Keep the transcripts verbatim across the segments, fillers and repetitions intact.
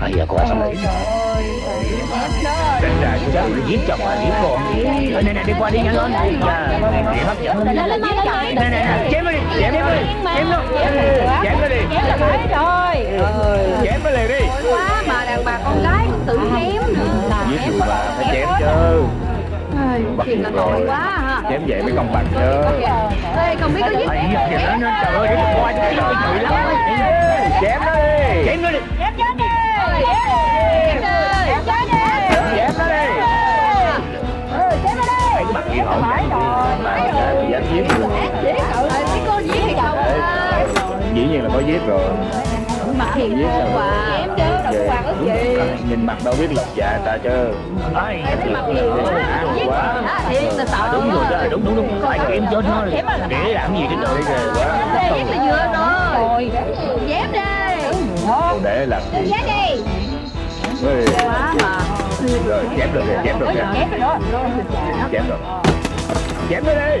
Bây giờ cô xong rồi. Đánh đại của cháu giết chồng và giết con. Nè nè, đi qua đi nhanh lên. Lên mai lên nè nè, chém nó đi, chém nó đi, chém nó, chém nó đi. Chém là phải rồi. Chém nó liền đi. Quá mà đàn bà con gái cũng tự chém nữa. Giết tụi bà phải chém chứ. Bắt được rồi, chém vậy mới công bằng chứ. Ê, không biết có giết chém không? Trời ơi, để qua cho chị chửi lắm. Chém nó đi, chém nó đi. Dĩ nhiên là có giết rồi. Mặt hiền giết đâu mà. Em chứ, đâu có ước gì. Nhìn mặt đâu biết lộc dạ ta chứ. Ai mặt hiền quá. Giết quá. Hiền là sợ. Đúng rồi, đúng đúng đúng. Phải em cho nó. Để làm gì trên đời kìa. Giết là vừa rồi. Dép đi. Không để làm gì. Dép đi. Quá mà. Rồi, chém được rồi, chém được rồi. Chém được rồi. Chém được. Chém nó đi. Chém nữa.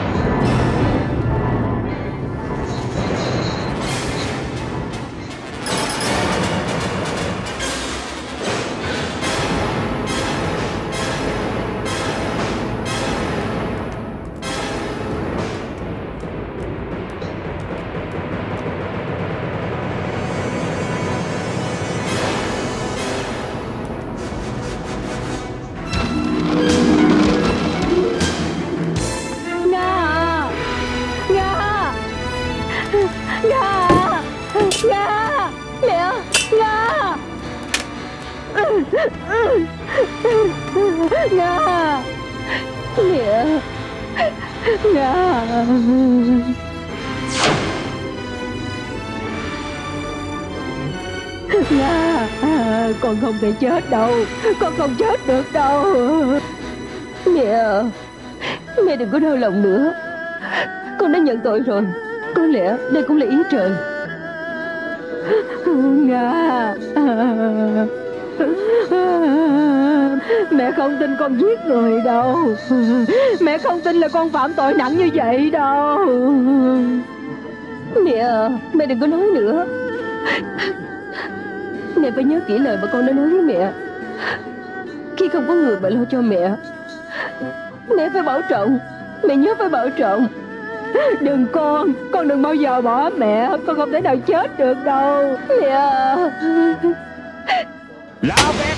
Nga Nghĩa Nga Nga con không thể chết đâu. Con không chết được đâu. Nghĩa, mẹ đừng có đau lòng nữa. Con đã nhận tội rồi. Có lẽ đây cũng là ý trời. Nga, mẹ không tin con giết người đâu. Mẹ không tin là con phạm tội nặng như vậy đâu. Mẹ, mẹ đừng có nói nữa. Mẹ phải nhớ kỹ lời mà con đã nói với mẹ. Khi không có người mà lo cho mẹ, mẹ phải bảo trọng. Mẹ nhớ phải bảo trọng. Đừng con, con đừng bao giờ bỏ mẹ. Con không thể nào chết được đâu. Mẹ. Lá vét.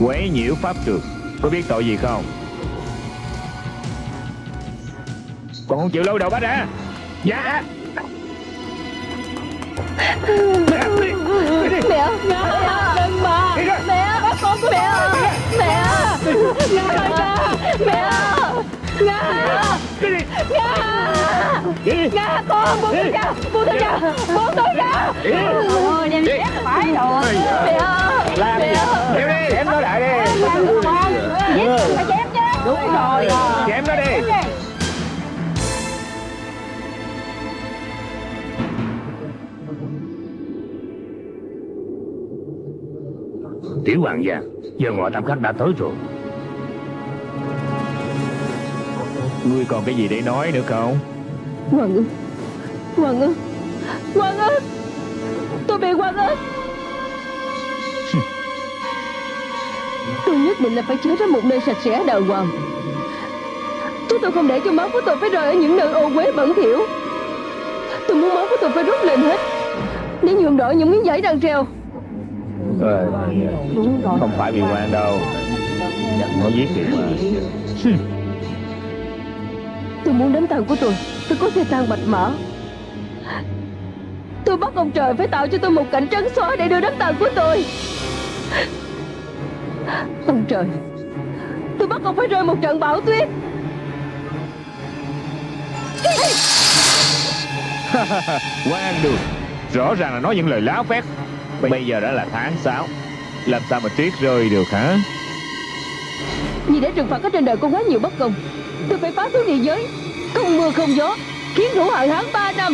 Quấy nhiễu pháp trường, có biết tội gì không? Còn không chịu lâu đầu bắt ra. Dạ. Mẹ, mẹ, mẹ, mẹ, đừng mà. Mẹ, bắt con của mẹ. Mẹ, mẹ, mẹ, mẹ. Nga, con, buông tôi ra, buông tôi ra, buông tôi ra. Ôi, đem chết phải rồi. Mẹ ơi, mẹ ơi. Chém đi, chém nó lại đi. Chém chứ. Đúng rồi. Chém nó đi. Tiểu hoàng gia, giờ ngồi tam khách đã tới rồi. Ngươi còn cái gì để nói nữa không? Hoàng ức, Hoàng ức, Hoàng ức, tôi bị Hoàng ức. Tôi nhất định là phải chứa ra một nơi sạch sẽ đàng hoàng. Chứ tôi không để cho máu của tôi phải rơi ở những nơi ô uế bẩn thỉu. Tôi muốn máu của tôi phải rút lên hết, để nhuộm đỏ những miếng vải đang treo. Ờ, không phải bị Hoàng đâu, nó giết kìa mà. Tôi muốn đám tang của tôi, tôi có xe tang bạch mã. Tôi bắt ông trời phải tạo cho tôi một cảnh trấn xóa để đưa đám tang của tôi. Ông trời, tôi bắt ông phải rơi một trận bão tuyết. Quan được, rõ ràng là nói những lời láo phét. Bây giờ đã là tháng sáu, làm sao mà tuyết rơi được hả? Vì để trừng phạt ở trên đời con quá nhiều bất công, tôi phải phá xuống địa giới, không mưa không gió, khiến rủ hận hãn ba năm.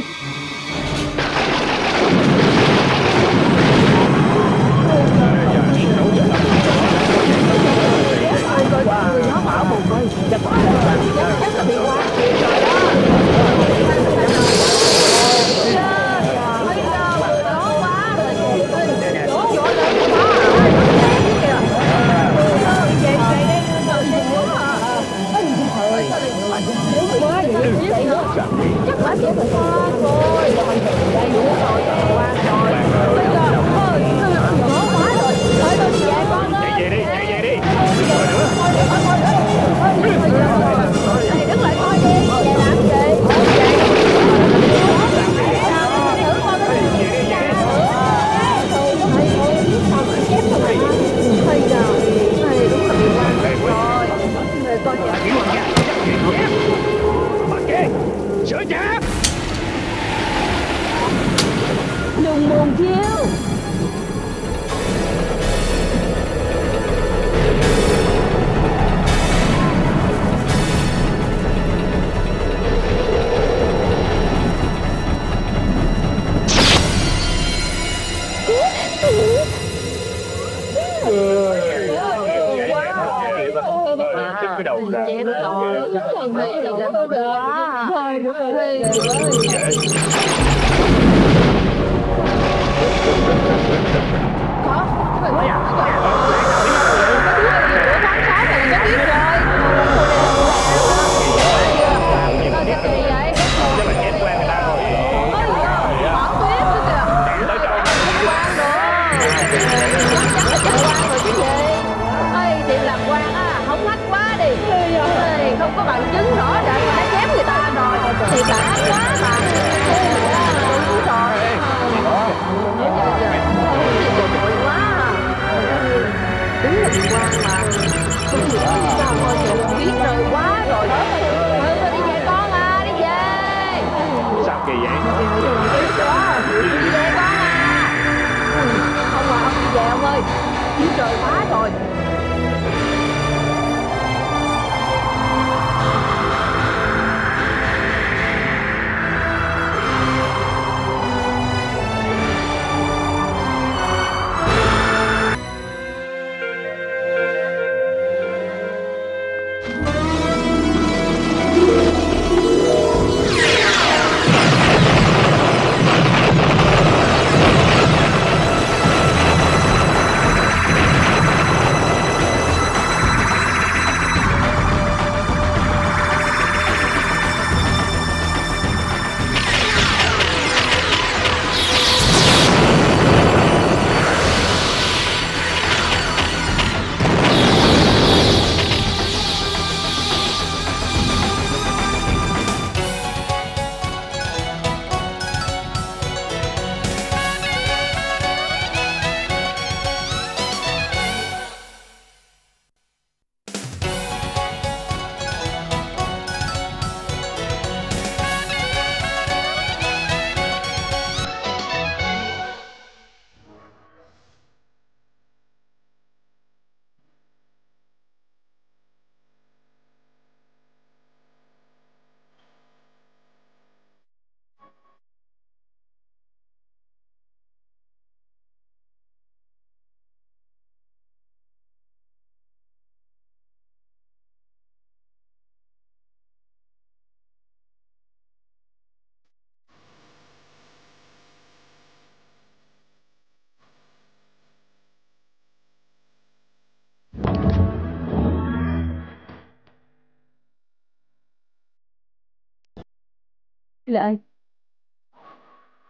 Là ai?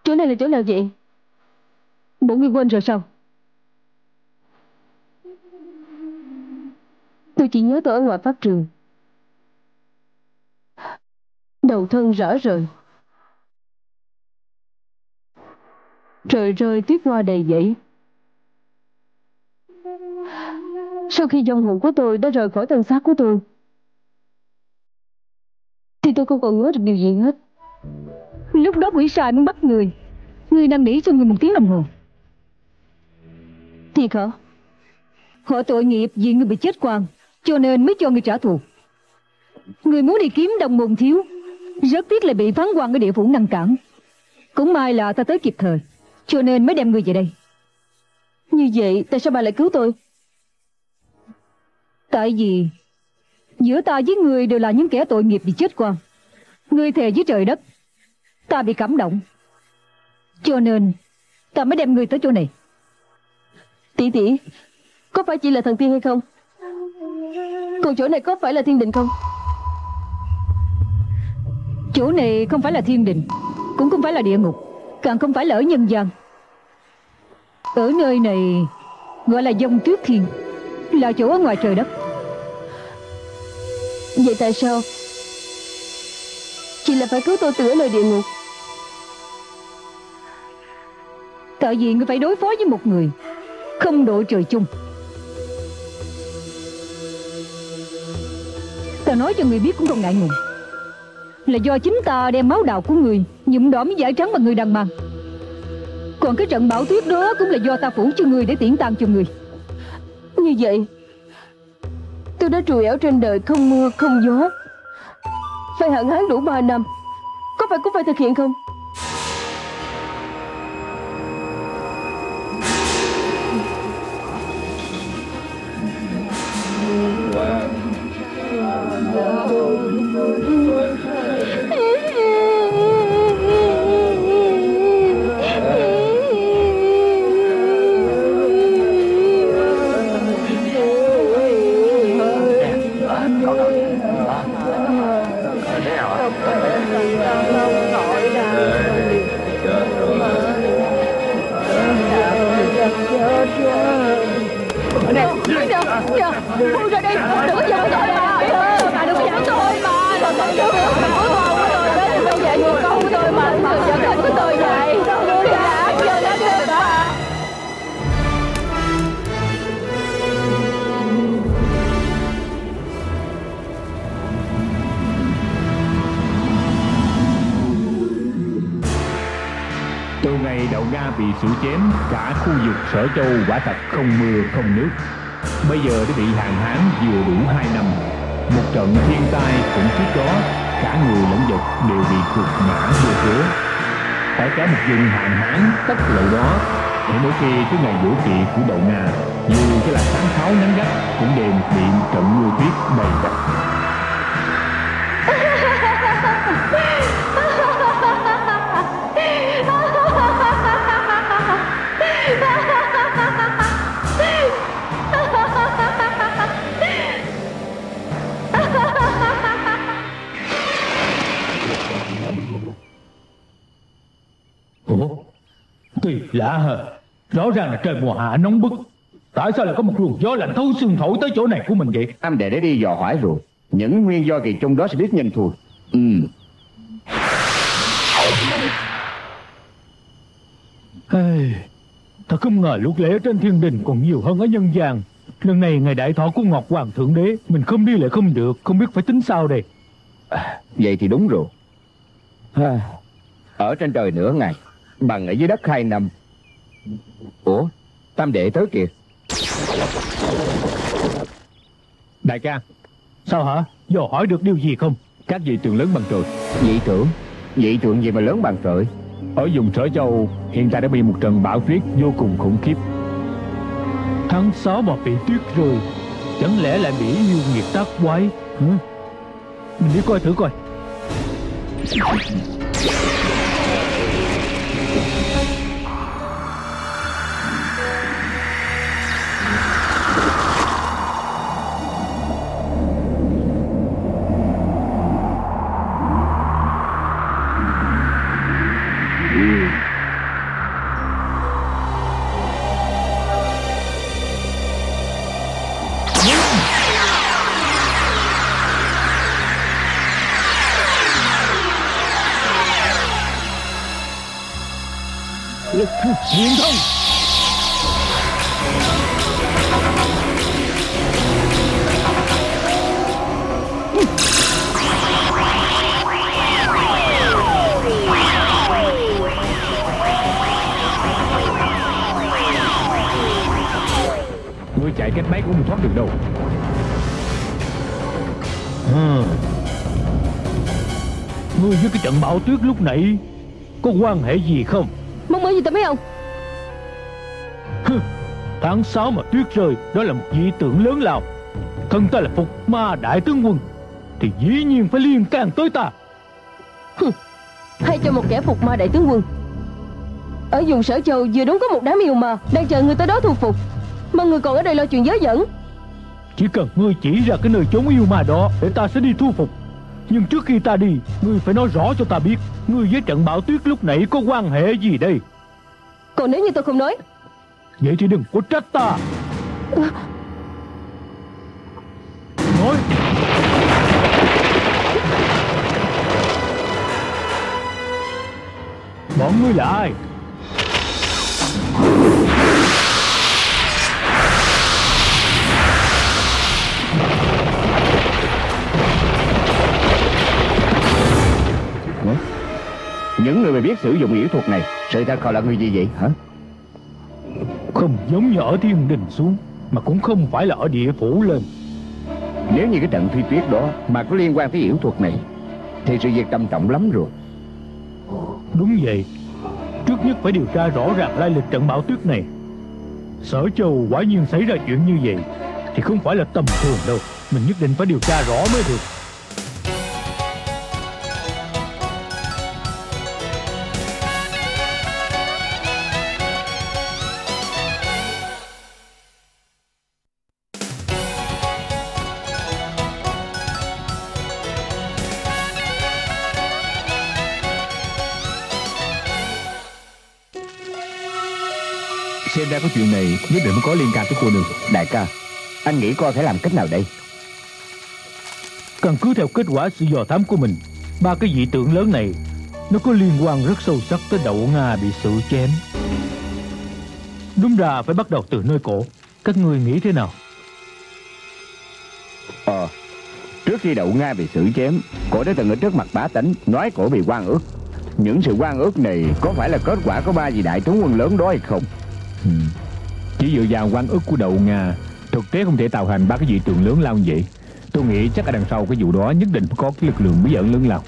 Chỗ này là chỗ nào vậy? Bổn Nguyên quên rồi sao? Tôi chỉ nhớ tôi ở ngoài pháp trường. Đầu thân rã rời. Trời rơi tuyết hoa đầy dãy. Sau khi dòng hồn của tôi đã rời khỏi thân xác của tôi thì tôi không còn nhớ được điều gì hết. Lúc đó quỷ sai muốn bắt người, người năn nỉ cho người một tiếng đồng hồ. Thiệt hả? Họ tội nghiệp vì người bị chết quang. cho nên mới cho ngươi trả thù. Ngươi muốn đi kiếm Đồng Môn Thiếu, rất tiếc là bị phán quan ở địa phủ ngăn cản. Cũng may là ta tới kịp thời, cho nên mới đem ngươi về đây. Như vậy tại sao bà lại cứu tôi? Tại vì giữa ta với ngươi đều là những kẻ tội nghiệp bị chết qua. Ngươi thề với trời đất, ta bị cảm động, cho nên ta mới đem ngươi tới chỗ này. Tỷ tỷ, có phải chị là thần tiên hay không? Còn chỗ này có phải là thiên đình không? Chỗ này không phải là thiên đình, cũng không phải là địa ngục, càng không phải là ở nhân gian. Ở nơi này gọi là Dông Tuyết Thiên, là chỗ ở ngoài trời đất. Vậy tại sao chị là phải cứu tôi từ ở nơi địa ngục? Tại vì người phải đối phó với một người không độ trời chung. Ta nói cho người biết cũng không ngại ngùng, là do chính ta đem máu đào của người nhuộm đỏ miếng vải trắng mà người đang mang. Còn cái trận bão tuyết đó cũng là do ta phủ cho người để tiễn tang cho người. Như vậy tôi đã trùi ẻo trên đời không mưa không gió, phải hạn hán đủ ba năm. Có phải cũng phải thực hiện không? Sở Châu quả thật không mưa không nước, bây giờ đã bị hạn hán vừa đủ hai năm. Một trận thiên tai cũng trước đó, cả người lẫn vật đều bị cụt ngã vô cớ. Ở cả một vùng hạn hán tấp lậu đó, để mỗi khi cái ngày vũ kỵ của Đậu Nga, dù cái là sáng tháo nắng gắt cũng đều bị trận mưa tuyết bày đặt. Kỳ lạ hả? Rõ ràng là trời mùa hạ nóng bức, tại sao lại có một luồng gió lạnh thấu xương thổi tới chỗ này của mình vậy? Tam đệ đã đi dò hỏi rồi, những nguyên do kỳ trong đó sẽ biết nhanh thôi. Ừ. Hey, thật không ngờ lúc lễ trên thiên đình còn nhiều hơn ở nhân gian. Lần này ngày đại thọ của Ngọc Hoàng Thượng Đế, mình không đi lại không được, không biết phải tính sao đây. À, vậy thì đúng rồi. À, ở trên trời nửa ngày bằng ở dưới đất hai năm. Ủa, tam đệ tới kìa. Đại ca, sao hả? Dò hỏi được điều gì không? Các vị tượng lớn bằng trời. Vị tượng? Vị tượng gì mà lớn bằng trời? Ở vùng Sở Châu hiện tại đã bị một trận bão tuyết vô cùng khủng khiếp. Tháng sáu mà bị tuyết rồi, chẳng lẽ lại bị yêu nghiệt tác quái hả? Mình đi coi thử coi. Nhìn không? Ngươi chạy cách mấy cũng không thoát được đâu. Ừ. Ngươi với cái trận bão tuyết lúc nãy có quan hệ gì không? Mong mỏi gì tao biết không? Tháng sáu mà tuyết rơi, đó là một dị tượng lớn lao. Thân ta là Phục Ma đại tướng quân thì dĩ nhiên phải liên can tới ta. Hay cho một kẻ Phục Ma đại tướng quân ở vùng Sở Châu vừa đúng có một đám yêu mà đang chờ người tới đó thu phục, mà người còn ở đây lo chuyện dớ dẫn. Chỉ cần ngươi chỉ ra cái nơi chốn yêu ma đó để ta sẽ đi thu phục. Nhưng trước khi ta đi, ngươi phải nói rõ cho ta biết ngươi với trận bão tuyết lúc nãy có quan hệ gì đây. Còn nếu như tôi không nói, vậy thì đừng có trách ta. Ừ. Nói. Bọn ngươi là ai? Những người mà biết sử dụng yểu thuật này, sự thật họ là người gì vậy hả? Không giống như ở thiên đình xuống, mà cũng không phải là ở địa phủ lên. Nếu như cái trận phi tuyết đó mà có liên quan tới yểu thuật này thì sự việc trầm trọng lắm rồi. Đúng vậy. Trước nhất phải điều tra rõ ràng lai lịch trận bão tuyết này. Sở Châu quả nhiên xảy ra chuyện như vậy thì không phải là tầm thường đâu. Mình nhất định phải điều tra rõ mới được. Xem ra có chuyện này nhất định có liên can tới cô nương. Đại ca, anh nghĩ coi phải làm cách nào đây? Căn cứ theo kết quả sự dò thám của mình, ba cái dị tượng lớn này nó có liên quan rất sâu sắc tới Đậu Nga bị sự chém. Đúng ra phải bắt đầu từ nơi cổ. Các người nghĩ thế nào? Ờ, trước khi Đậu Nga bị sự chém, cổ đã từng ở trước mặt bá tánh nói cổ bị oan ức. Những sự oan ức này có phải là kết quả của ba vị đại tướng quân lớn đó hay không? Ừ. Chỉ dựa vào oan ức của Đậu Nga, thực tế không thể tạo hành ba cái dị tượng lớn lao như vậy. Tôi nghĩ chắc ở đằng sau cái vụ đó nhất định có cái lực lượng bí ẩn lớn lao.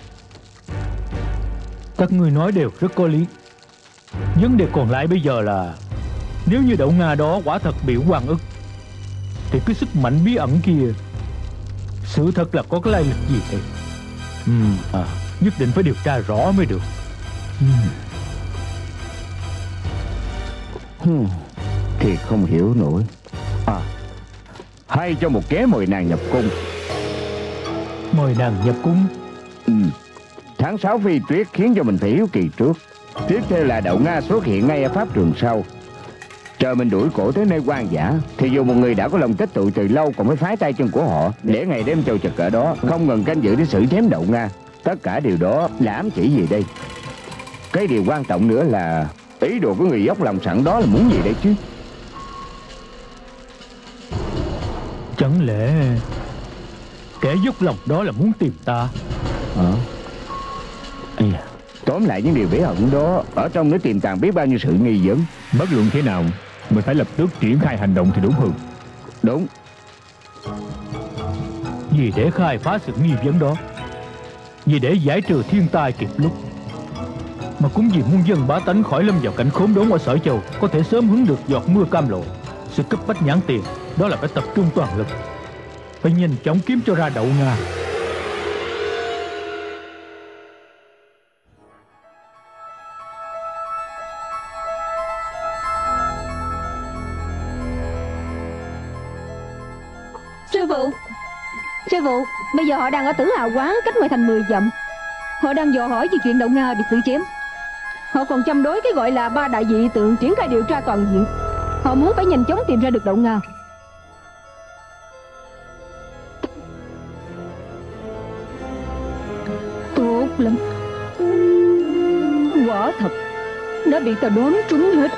Các ngươi nói đều rất có lý. Vấn đề còn lại bây giờ là nếu như Đậu Nga đó quả thật bị oan ức thì cái sức mạnh bí ẩn kia sự thật là có cái lai lịch gì vậy? Ừ. À, nhất định phải điều tra rõ mới được. Ừ. Hmm, thì không hiểu nổi. À, hay cho một kế mời nàng nhập cung. Mời nàng nhập cung? Ừ. Tháng sáu phi tuyết khiến cho mình phải hiếu kỳ trước. Tiếp theo là Đậu Nga xuất hiện ngay ở pháp trường sau. Chờ mình đuổi cổ tới nơi quan giả thì dù một người đã có lòng kết tụ từ lâu còn mới phái tay chân của họ để ngày đêm chầu trực ở đó, không ngừng canh giữ để xử chém Đậu Nga. Tất cả điều đó là ám chỉ gì đây? Cái điều quan trọng nữa là ý đồ của người dốc lòng sẵn đó là muốn gì đây chứ? Chẳng lẽ kẻ dốc lòng đó là muốn tìm ta? Hả? À. À. Tóm lại những điều bí ẩn đó ở trong nó tiềm tàng biết bao nhiêu sự nghi vấn. Bất luận thế nào mình phải lập tức triển khai hành động thì đúng hơn. Đúng. Vì để khai phá sự nghi vấn đó, vì để giải trừ thiên tai kịp lúc, mà cũng vì muôn dân bá tánh khỏi lâm vào cảnh khốn đốn ở Sở Châu, có thể sớm hứng được giọt mưa cam lộ. Sự cấp bách nhãn tiền đó là phải tập trung toàn lực, phải nhanh chóng kiếm cho ra Đậu Nga. Sư phụ, sư phụ, bây giờ họ đang ở Tử Hào Quá, cách ngoài thành mười dặm. Họ đang dò hỏi về chuyện Đậu Nga bị xử chém. Họ còn chăm đối cái gọi là ba đại dị tượng, triển khai điều tra toàn diện. Họ muốn phải nhanh chóng tìm ra được Đậu Nga. Tốt lắm. Quả thật nó bị tao đoán trúng hết.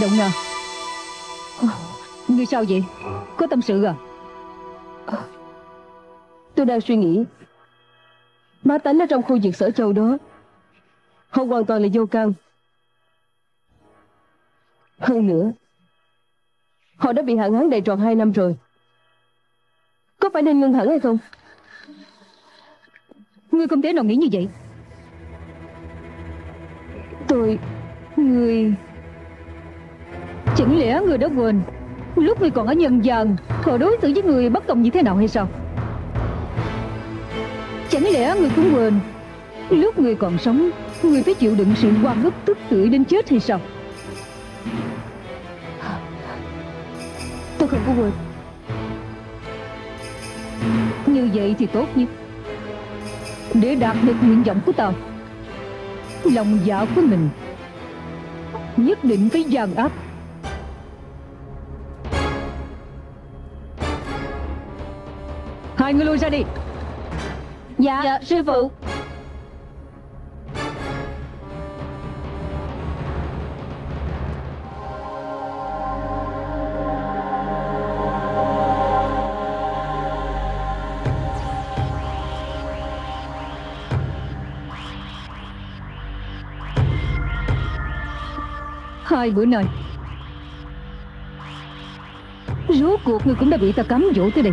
Đậu Nga, ngươi sao vậy? Có tâm sự à? Tôi đang suy nghĩ bá tánh ở trong khu vực Sở Châu đó, họ hoàn toàn là vô can. Hơn nữa, họ đã bị hạn hán đầy tròn hai năm rồi. Có phải nên ngưng hẳn hay không? Ngươi không thể nào nghĩ như vậy. Tôi... Ngươi... Chẳng lẽ ngươi đã quên lúc ngươi còn ở nhân gian, họ đối xử với ngươi bất công như thế nào hay sao? Chẳng lẽ ngươi cũng quên lúc ngươi còn sống, ngươi phải chịu đựng sự oan ức tức tưởi đến chết hay sao? Tôi không có quên. Như vậy thì tốt nhất. Để đạt được nguyện vọng của tao, lòng dạ của mình nhất định phải dàn áp. Hai người lui ra đi. Dạ, dạ sư phụ. Hai bữa nay rốt cuộc ngươi cũng đã bị ta cám dỗ tới đây.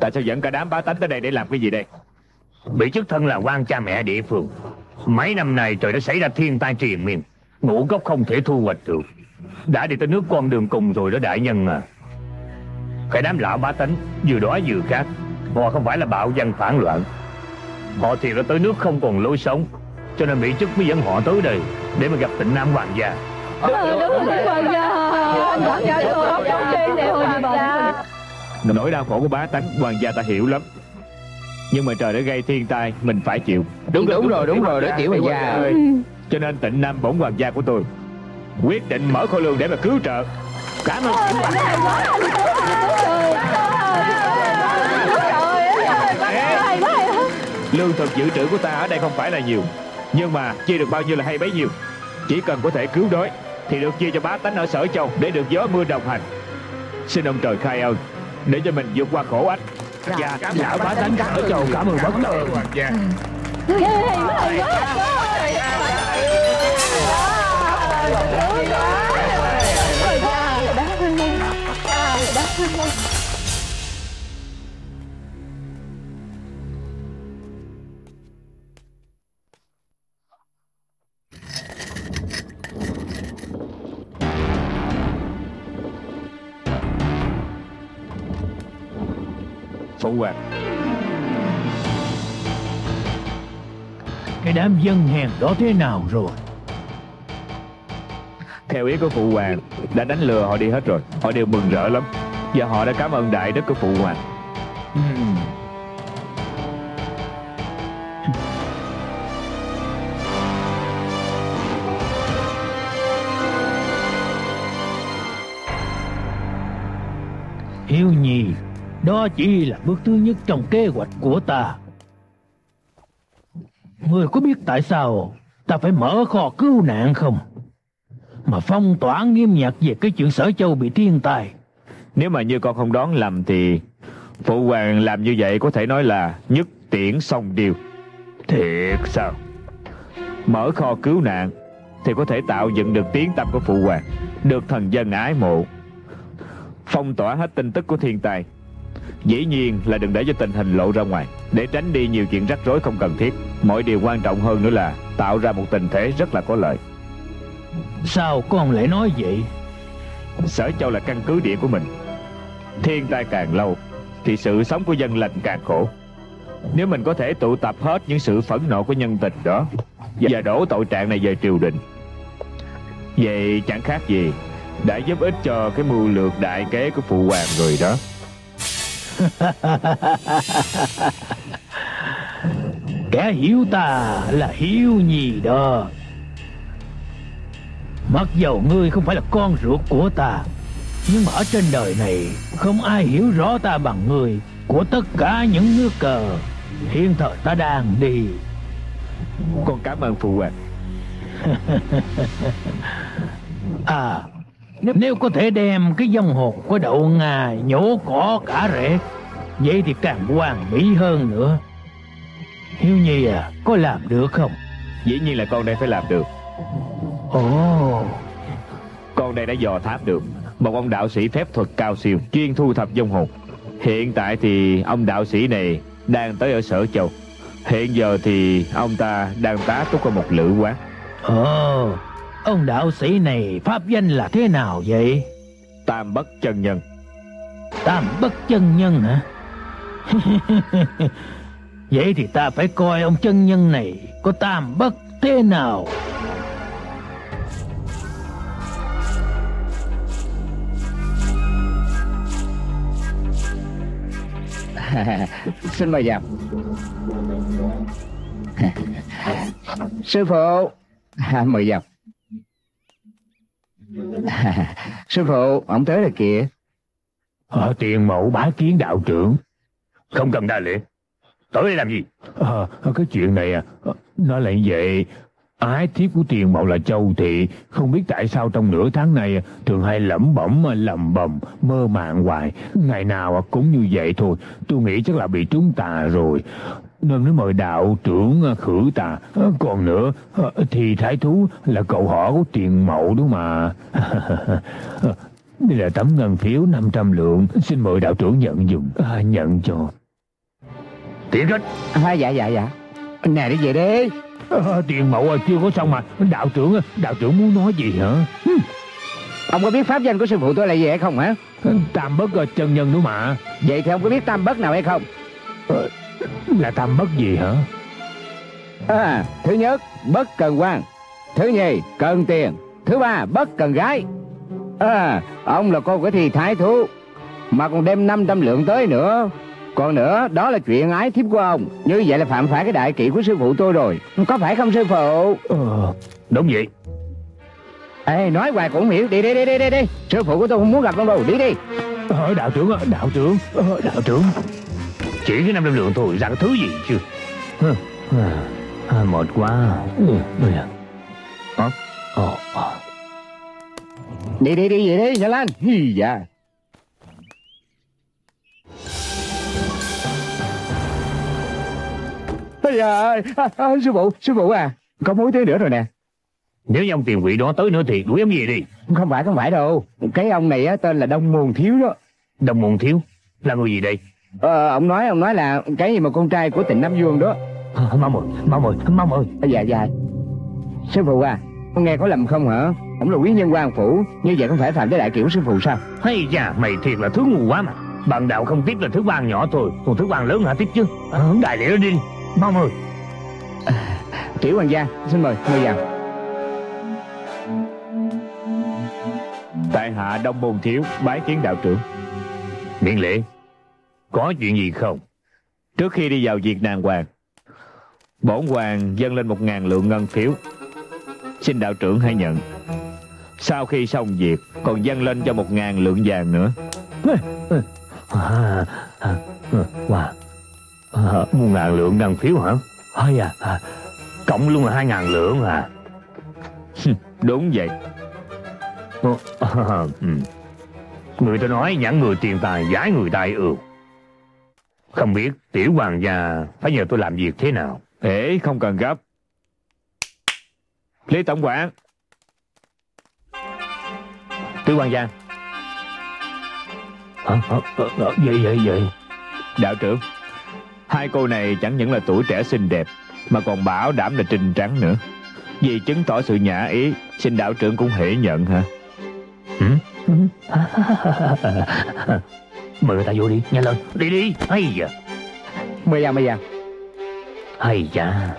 Tại sao dẫn cả đám bá tánh tới đây để làm cái gì đây? Bị chức thân là quan cha mẹ địa phương, mấy năm nay trời đã xảy ra thiên tai triền miên, ngũ cốc không thể thu hoạch được. Đã đi tới nước con đường cùng rồi đó đại nhân à. Cái đám lão bá tánh vừa đói vừa khát, họ không phải là bạo dân phản loạn, họ thì đã tới nước không còn lối sống, cho nên bị chức mới dẫn họ tới đây để mà gặp Tịnh Nam hoàng gia. Ờ, đúng rồi hoàng gia, hoàng gia tôi không chống đi nè hoàng gia. Nỗi đau khổ của bá tánh hoàng gia ta hiểu lắm, nhưng mà trời đã gây thiên tai, mình phải chịu. Đúng đúng rồi, đúng rồi, để tiểu hoàng gia ơi. Cho nên Tịnh Nam bổn hoàng gia của tôi quyết định mở kho lương để mà cứu trợ. Cảm ơn tiểu hoàng gia. Lương thực dự trữ của ta ở đây không phải là nhiều, nhưng mà chia được bao nhiêu là hay bấy nhiêu. Chỉ cần có thể cứu đói thì được chia cho bá tánh ở Sở Châu để được gió mưa đồng hành. Xin ông trời khai ơn để cho mình vượt qua khổ ách. Dạ, lão bá tánh ở Châu cảm ơn bất ơn. Dạ. Phụ hoàng, cái đám dân hèn đó thế nào rồi? Theo ý của phụ hoàng, đã đánh lừa họ đi hết rồi. Họ đều mừng rỡ lắm, và họ đã cảm ơn đại đức của phụ hoàng. uhm. Hiếu Nhi, đó chỉ là bước thứ nhất trong kế hoạch của ta. Ngươi có biết tại sao ta phải mở kho cứu nạn không? Mà phong tỏa nghiêm ngặt về cái chuyện Sở Châu bị thiên tai. Nếu mà như con không đoán lầm thì phụ hoàng làm như vậy có thể nói là nhất tiễn xong điều. Thiệt sao? Mở kho cứu nạn thì có thể tạo dựng được tiếng tăm của phụ hoàng, được thần dân ái mộ. Phong tỏa hết tin tức của thiên tai, dĩ nhiên là đừng để cho tình hình lộ ra ngoài, để tránh đi nhiều chuyện rắc rối không cần thiết. Mọi điều quan trọng hơn nữa là tạo ra một tình thế rất là có lợi. Sao con lại nói vậy? Sở Châu là căn cứ địa của mình. Thiên tai càng lâu thì sự sống của dân lành càng khổ. Nếu mình có thể tụ tập hết những sự phẫn nộ của nhân tình đó và đổ tội trạng này về triều đình, vậy chẳng khác gì đã giúp ích cho cái mưu lược đại kế của phụ hoàng rồi đó. Kẻ hiểu ta là Hiếu Nhi đó. Mặc dầu ngươi không phải là con ruột của ta, nhưng mà ở trên đời này không ai hiểu rõ ta bằng ngươi. Của tất cả những nước cờ hiện thời ta đang đi. Con cảm ơn phụ hoàng. À, nếu có thể đem cái dông hồn của đậu ngà nhổ cỏ cả rễ, vậy thì càng hoàn mỹ hơn nữa. Hiếu Nhi à, có làm được không? Dĩ nhiên là con đây phải làm được. Ồ, con đây đã dò thám được một ông đạo sĩ phép thuật cao siêu, chuyên thu thập dông hồn. Hiện tại thì ông đạo sĩ này đang tới ở Sở Châu. Hiện giờ thì ông ta đang tá túc ở một lữ quán. Ồ, ông đạo sĩ này pháp danh là thế nào vậy? Tam Bất Chân Nhân. Tam Bất Chân Nhân hả? Vậy thì ta phải coi ông chân nhân này có tam bất thế nào. Xin mời vào. Sư phụ, mời vào. Sư phụ, ông tới rồi kìa. Ở tiền mẫu bái kiến đạo trưởng. Không cần đa lễ, tới đây làm gì? À, cái chuyện này à, nó lại về ái thiếp của tiền mẫu là Châu Thị, không biết tại sao trong nửa tháng này thường hay lẩm bẩm lầm bầm mơ màng hoài, ngày nào cũng như vậy thôi. Tôi nghĩ chắc là bị trúng tà rồi nên mới mời đạo trưởng khử tà. Còn nữa thì thái thú là cậu họ của tiền mẫu đúng mà. Đây là tấm ngân phiếu năm trăm lượng, xin mời đạo trưởng nhận dùng. À, nhận cho tiền hết. À, dạ dạ dạ nè, đi về đi. À, tiền mẫu à, chưa có xong mà đạo trưởng đạo trưởng muốn nói gì hả? Ừ. Ông có biết pháp danh của sư phụ tôi là gì hay không hả? Tam Bất Chân Nhân đúng mà. Vậy thì ông có biết tam bất nào hay không? À, là tam bất gì hả? À, thứ nhất bất cần quan, thứ nhì cần tiền, thứ ba bất cần gái. À, ông là con của thì thái thú mà còn đem năm trăm lượng tới nữa. Còn nữa, đó là chuyện ái thiếp của ông. Như vậy là phạm phải cái đại kỵ của sư phụ tôi rồi. Có phải không sư phụ? Ờ, đúng vậy. Ê, nói hoài cũng hiểu. Đi đi đi đi đi đi. Sư phụ của tôi không muốn gặp con đâu. Đi đi. Ờ, đạo trưởng, đạo trưởng, đạo trưởng. Chỉ cái năm trăm lượng thôi, ra cái thứ gì chưa? À, mệt quá. Ờ, ờ, ờ. Đi đi đi vậy đi, nhanh lên. Hi, dạ. Ôi à, à, sư phụ, sư phụ à, có mối tới nữa rồi nè. Nếu như ông tiền quỷ đó tới nữa thì đuổi ông gì đi. Không phải, không phải đâu. Cái ông này á, tên là Đông Môn Thiếu đó. Đông Môn Thiếu? Là người gì đây? Ờ, ông nói, ông nói là cái gì mà con trai của Tịnh Nam Vương đó. À, Mong ơi, Mong ơi, Mong ơi. À, dạ, dạ. Sư phụ à, con nghe có lầm không hả? Ông là quý nhân quan phủ, như vậy không phải phạm tới đại kiểu sư phụ sao? Hay da, mày thiệt là thứ ngu quá mà. Bằng đạo không tiếp là thứ quan nhỏ thôi, còn thứ quan lớn hả tiếp chứ. À, đại lễ đi. Mong ơi. À, Tiểu Hoàng gia, xin mời, mời vào. Tại hạ Đông Môn Thiếu bái kiến đạo trưởng. Miễn lễ. Có chuyện gì không? Trước khi đi vào việc nàng hoàng, bổn hoàng dâng lên một ngàn lượng ngân phiếu, xin đạo trưởng hãy nhận. Sau khi xong việc còn dâng lên cho một ngàn lượng vàng nữa. À, à, wow. À, một ngàn lượng ngân phiếu hả? Hay à, à, cộng luôn là hai ngàn lượng à? Đúng vậy. À, à, ừ. Người ta nói nhãn người tiền tài giái người tài ưu. Không biết tiểu hoàng gia phải nhờ tôi làm việc thế nào? Ê, không cần gấp. Lý tổng quản. Tiểu hoàng gia. Hả? À, à, à, vậy vậy vậy. Đạo trưởng, hai cô này chẳng những là tuổi trẻ xinh đẹp mà còn bảo đảm là trinh trắng nữa. Vì chứng tỏ sự nhã ý, xin đạo trưởng cũng hễ nhận hả? Ừ? Mời người ta vô đi, nhanh lên. Đi đi. Hay dạ. Mời vào, mời vào. Hay dạ.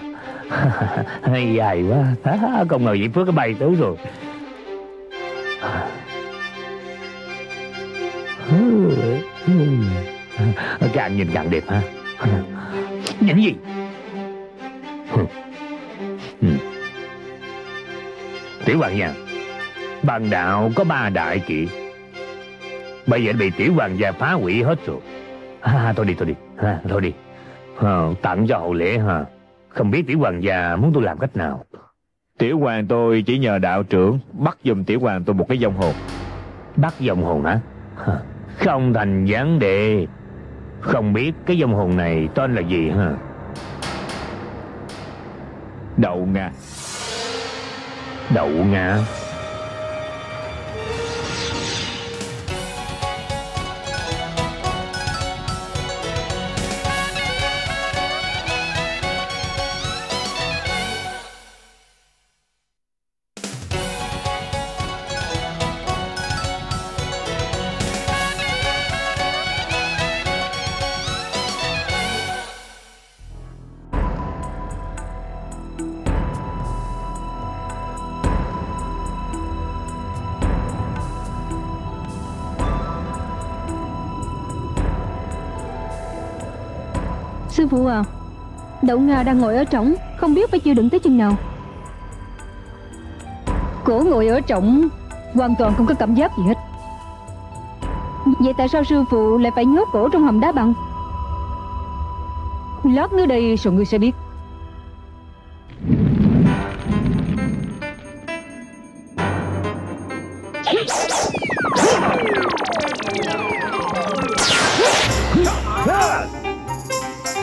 Hay dài quá. Không ngờ vậy Phước cái bay tới rồi. Càng nhìn càng đẹp ha. Những gì? Tiểu hoàng nha, Bàn đạo có ba đại kỵ, bây giờ bị tiểu hoàng gia phá hủy hết rồi. À, thôi đi, thôi đi, à, thôi đi. À, tặng cho hậu lễ hả? Không biết tiểu hoàng gia muốn tôi làm cách nào. Tiểu hoàng tôi chỉ nhờ đạo trưởng bắt giùm tiểu hoàng tôi một cái vong hồn. Bắt vong hồn hả? Không thành vấn đề. Không biết cái vong hồn này tên là gì hả? Đậu Nga. Đậu Nga. Sư phụ à, Đậu Nga đang ngồi ở trỏng, không biết phải chịu đựng tới chừng nào. Cổ ngồi ở trỏng, hoàn toàn không có cảm giác gì hết. Vậy tại sao sư phụ lại phải nhốt cổ trong hầm đá bằng? Lát nữa đây rồi ngươi sẽ biết.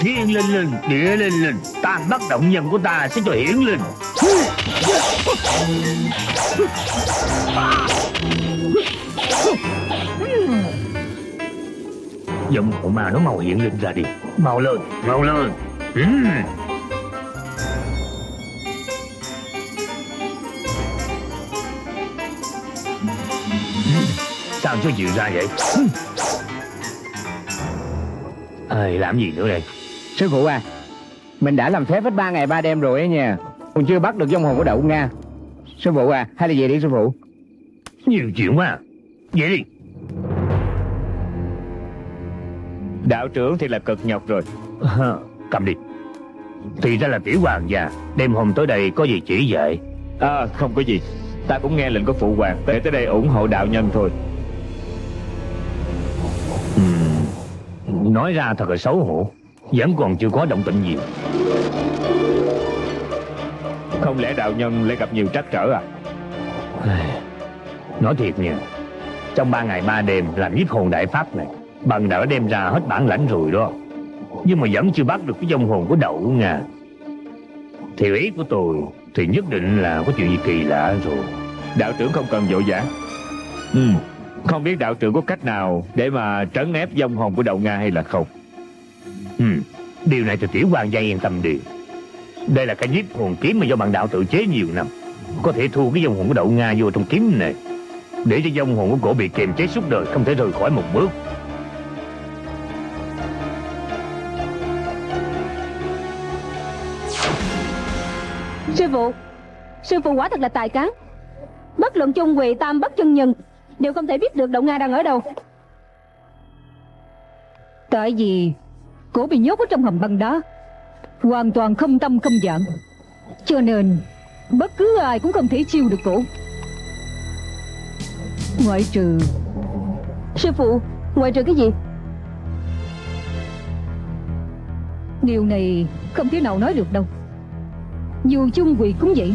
Thiên linh linh, địa linh linh, tam bất động nhân của ta sẽ cho hiển linh. Giọng của ma nó mau hiển linh ra đi. Mau lên, mau lên. Sao cho chịu ra vậy? À, làm gì nữa đây? Sư phụ à, mình đã làm phép hết ba ngày ba đêm rồi á nha, còn chưa bắt được vong hồn của Đậu Nga. Sư phụ à, hay là về đi sư phụ. Nhiều chuyện quá, về đi. Đạo trưởng thì là cực nhọc rồi. À, cầm đi. Thì ra là tiểu hoàng già đêm hôm tới đây có gì chỉ vậy? À, không có gì. Ta cũng nghe lệnh của phụ hoàng để tới đây ủng hộ đạo nhân thôi. Ừ, nói ra thật là xấu hổ. Vẫn còn chưa có động tĩnh gì. Không lẽ đạo nhân lại gặp nhiều trắc trở à? Nói thiệt nha, trong ba ngày ba đêm làm nhiếp hồn đại pháp này, bằng đã đem ra hết bản lãnh rồi đó, nhưng mà vẫn chưa bắt được cái vong hồn của Đậu Nga. Theo ý của tôi thì nhất định là có chuyện gì kỳ lạ rồi. Đạo trưởng không cần vội vã. Ừ, không biết đạo trưởng có cách nào để mà trấn ép vong hồn của Đậu Nga hay là không? Ừ, điều này thì tiểu hoàng gia yên tâm đi. Đây là cái nhiếp hồn kiếm mà do bạn đạo tự chế nhiều năm, có thể thu cái vong hồn của Đậu Nga vô trong kiếm này, để cho vong hồn của cổ bị kiềm chế suốt đời, không thể rời khỏi một bước. Sư phụ, sư phụ quả thật là tài cán. Bất luận chung quỳ tam bất chân nhân đều không thể biết được Đậu Nga đang ở đâu. Tại vì cổ bị nhốt ở trong hầm băng đá, hoàn toàn không tâm không dạng, cho nên bất cứ ai cũng không thể chiêu được cổ, ngoại trừ... Sư phụ, ngoại trừ cái gì? Điều này không thể nào nói được đâu. Dù chung quỷ cũng vậy,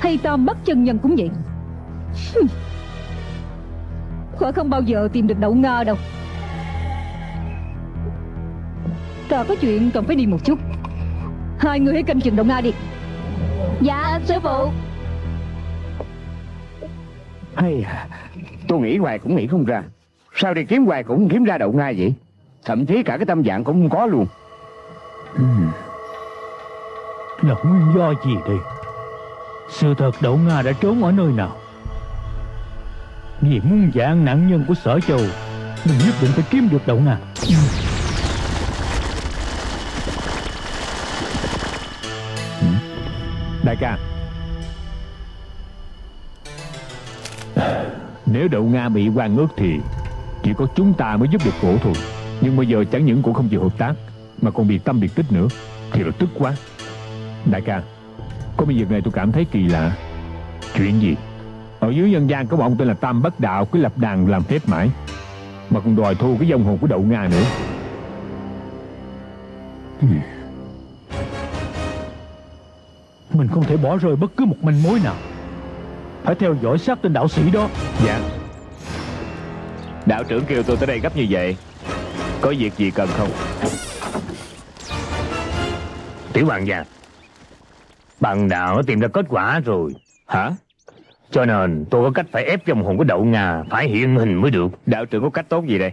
hay tam bất chân nhân cũng vậy, họ không bao giờ tìm được Đậu Nga đâu. Ta có chuyện cần phải đi một chút, hai người hãy canh chừng Đậu Nga đi. Dạ sư phụ. Hay, tôi nghĩ hoài cũng nghĩ không ra, sao đi kiếm hoài cũng không kiếm ra Đậu Nga vậy, thậm chí cả cái tâm dạng cũng không có luôn. Ừ, là nguyên do gì đây? Sự thật Đậu Nga đã trốn ở nơi nào? Vì muốn dạng nạn nhân của Sở Châu, mình nhất định phải kiếm được Đậu Nga. Đại ca, nếu Đậu Nga bị oan ước thì chỉ có chúng ta mới giúp được cổ thôi. Nhưng bây giờ chẳng những cổ không chịu hợp tác, mà còn bị tâm biệt tích nữa, thì là tức quá. Đại ca, có một việc này tôi cảm thấy kỳ lạ. Chuyện gì? Ở dưới nhân gian có một ông tên là Tam Bất Đạo, cứ lập đàn làm phép mãi mà còn đòi thu cái vong hồn của Đậu Nga nữa. Mình không thể bỏ rơi bất cứ một manh mối nào, phải theo dõi sát tên đạo sĩ đó. Dạ. Đạo trưởng kêu tôi tới đây gấp như vậy, có việc gì cần không? Tiểu Hoàng Gia, bạn đạo đã tìm ra kết quả rồi. Hả? Cho nên tôi có cách phải ép vong hồn của Đậu Nga phải hiện hình mới được. Đạo trưởng có cách tốt gì đây?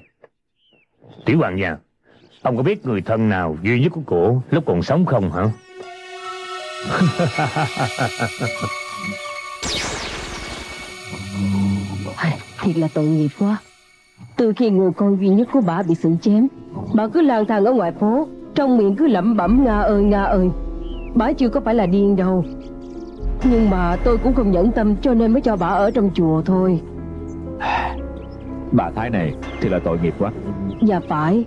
Tiểu Hoàng Gia, ông có biết người thân nào duy nhất của cổ lúc còn sống không hả? Thiệt là tội nghiệp quá. Từ khi người con duy nhất của bà bị xử chém, bà cứ lang thang ở ngoài phố, trong miệng cứ lẩm bẩm Nga ơi Nga ơi. Bà chưa có phải là điên đâu, nhưng mà tôi cũng không nhẫn tâm, cho nên mới cho bà ở trong chùa thôi. Bà Thái này thì là tội nghiệp quá. Dạ phải.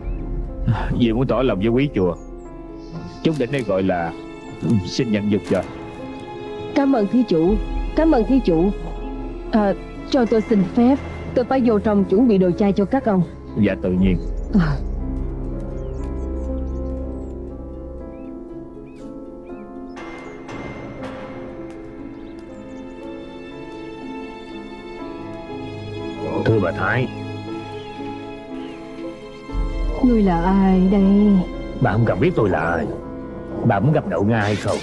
Vì muốn tỏ lòng với quý chùa, chúng đến đây gọi là xin nhận vật cho. Cảm ơn thí chủ. Cảm ơn thí chủ. À, cho tôi xin phép, tôi phải vô trong chuẩn bị đồ chay cho các ông. Dạ tự nhiên. À. Thưa bà Thái. Ngươi là ai đây? Bà không cần biết tôi là ai. Bà muốn gặp Đậu Nga hay không?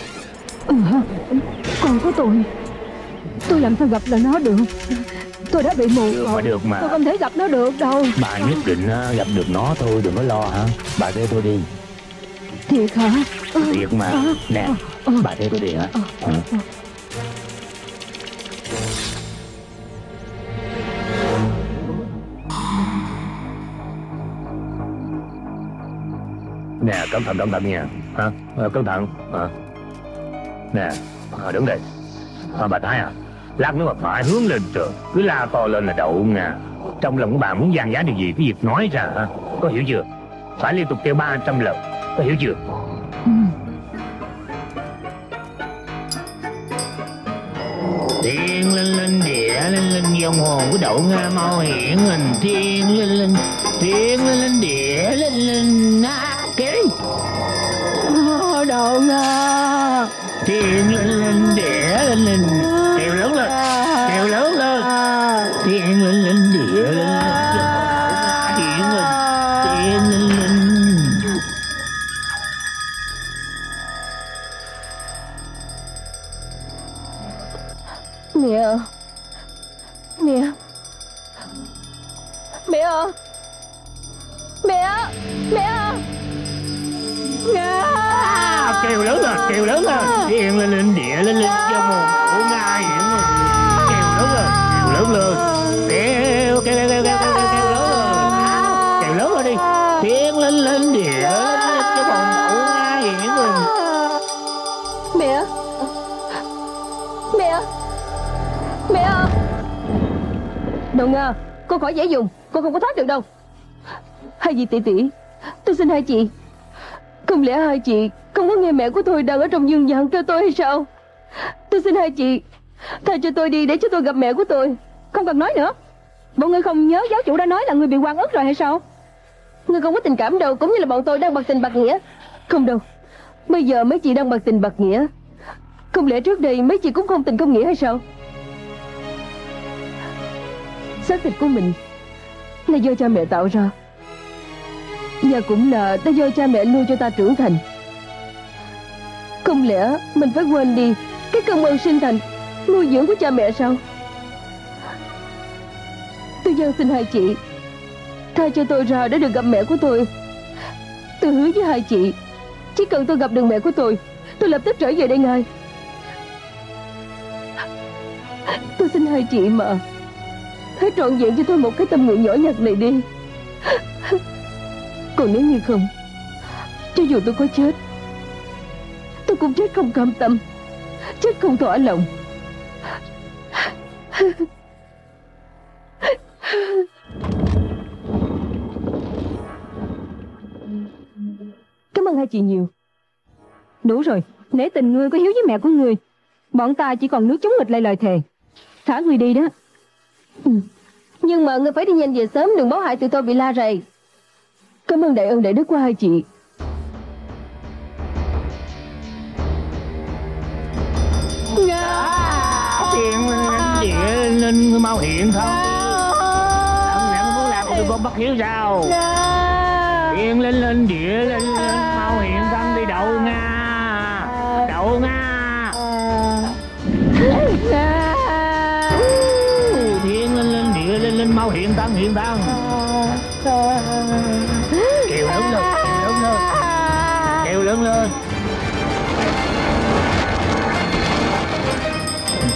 Ừ, còn có tôi. Tôi làm sao gặp là nó được. Tôi đã bị mù rồi. Được mà. Tôi không thể gặp nó được đâu. Bà nhất định gặp được nó thôi, đừng có lo hả? Bà theo tôi đi. Thiệt hả? Thiệt mà. Nè, bà theo tôi đi hả? Ừ. Nè, cẩn thận, cẩn thận nha. Hả? À, cẩn thận. À. Nè, à, đứng đây. À, bà Thái à, lát nữa mà phải hướng lên trời, cứ la to lên là Đậu Nga. Trong lòng của bà muốn gian giá điều gì cứ việc nói ra hả? Có hiểu chưa? Phải liên tục kêu ba trăm lần, có hiểu chưa? Ừ. Thiên linh linh địa linh linh, vong hồn của Đậu Nga mau hiện hình. Thiên linh linh, thiên linh linh địa linh linh. Đậu Nga, thiên linh linh địa linh linh, kêu lớn lên, kêu lớn lên, thiên linh linh địa linh linh, thiên linh linh. Mẹ, mẹ, mẹ, mẹ, mẹ, mẹ. Kêu lớn lên, kêu lớn lên, thiên lên lên địa lên lên cho mồm của Nga hiện lên. Kêu lớn lên, kêu lớn lên, kêu kêu kêu kêu kêu kêu lớn lên, kêu lớn lên đi. Thiên lên lên địa lên lên cho mồm của Nga hiện lên. Mẹ, mẹ, mẹ, Đậu Nga, cô khỏi dễ dùng, cô không có thoát được đâu. Hai dì tỷ tỷ, tôi xin hai chị. Không lẽ hai chị không có nghe mẹ của tôi đang ở trong dương gian kêu tôi hay sao? Tôi xin hai chị tha cho tôi đi để cho tôi gặp mẹ của tôi. Không cần nói nữa. Bọn người không nhớ giáo chủ đã nói là người bị oan ức rồi hay sao? Người không có tình cảm đâu, cũng như là bọn tôi đang bạc tình bạc nghĩa. Không đâu, bây giờ mấy chị đang bạc tình bạc nghĩa. Không lẽ trước đây mấy chị cũng không tình không nghĩa hay sao? Xác thịt của mình là do cha mẹ tạo ra, và cũng là đã do cha mẹ nuôi cho ta trưởng thành. Không lẽ mình phải quên đi cái công ơn sinh thành nuôi dưỡng của cha mẹ sao? Tôi van xin hai chị tha cho tôi ra để được gặp mẹ của tôi. Tôi hứa với hai chị, chỉ cần tôi gặp được mẹ của tôi, tôi lập tức trở về đây ngay. Tôi xin hai chị mà, hãy trọn vẹn cho tôi một cái tâm nguyện nhỏ nhặt này đi. Còn nếu như không, cho dù tôi có chết, tôi cũng chết không cam tâm, chết không thỏa lòng. Cảm ơn hai chị nhiều. Đủ rồi, nể tình ngươi có hiếu với mẹ của ngươi, bọn ta chỉ còn nước chống nghịch lại lời thề. thả người đi đó. Ừ. Nhưng mà ngươi phải đi nhanh về sớm, đừng báo hại tụi tôi bị la rầy. Cảm ơn đại ơn đại đức của hai chị. Chuyện nên mau hiện không? Ông nặng muốn làm tụi con bất hiếu sao? Chuyện lên lên địa lên lên mau hiện tâm đi đậu nga, đậu nga. Thiên lên lên địa lên lên mau hiện tâm hiện tâm. Kêu lớn lên, kêu lớn lên, kêu lớn lên.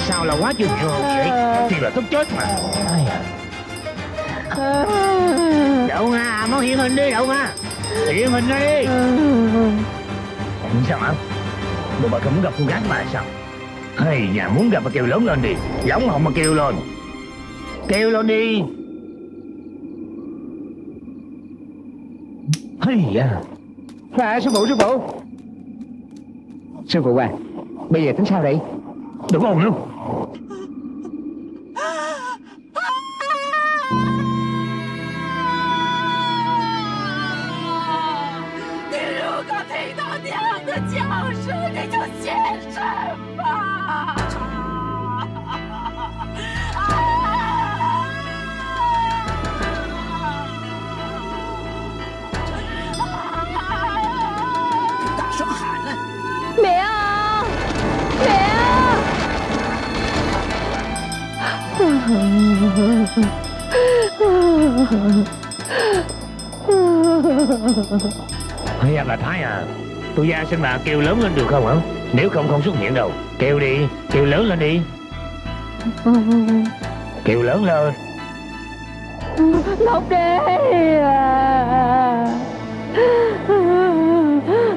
Sao là quá chừng nhiều hồn vậy? Thì là tức chết mà. Đậu nga, máu hiện hình đi đậu nga. Hiện hình đi. Sao hả? Đồ bà không gặp con gái mà sao? Hay nhà muốn gặp mà kêu lớn lên đi. Giống không mà kêu lên. Kêu lên đi. Hay à. Dạ, sư phụ, sư phụ. Sư phụ à, bây giờ tính sao đây? Đừng có hồn luôn. Hay là Thái à, tôi ra xin bà kêu lớn lên được không hả? Nếu không không xuất hiện đâu. Kêu đi, kêu lớn lên đi. Kêu lớn lên. Ngọc Đế à,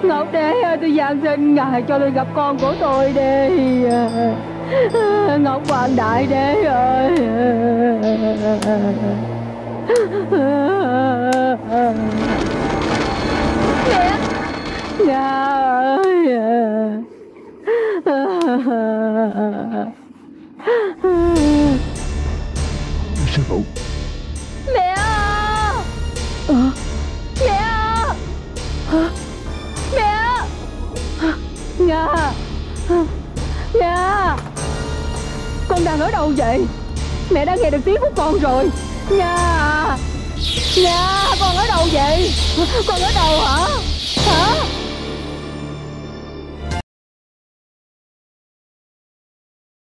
Ngọc Đế ơi, tôi van xin ngài cho tôi gặp con của tôi đi. Ngọc Hoàng Đại Đế ơi. Nga ơi. Sư phụ. Mẹ ơi. Mẹ ơi. Mẹ ơi. Nga. Nga, con đang ở đâu vậy? Mẹ đã nghe được tiếng của con rồi. Nga. Nga, con ở đâu vậy? Con ở đâu hả? Hả?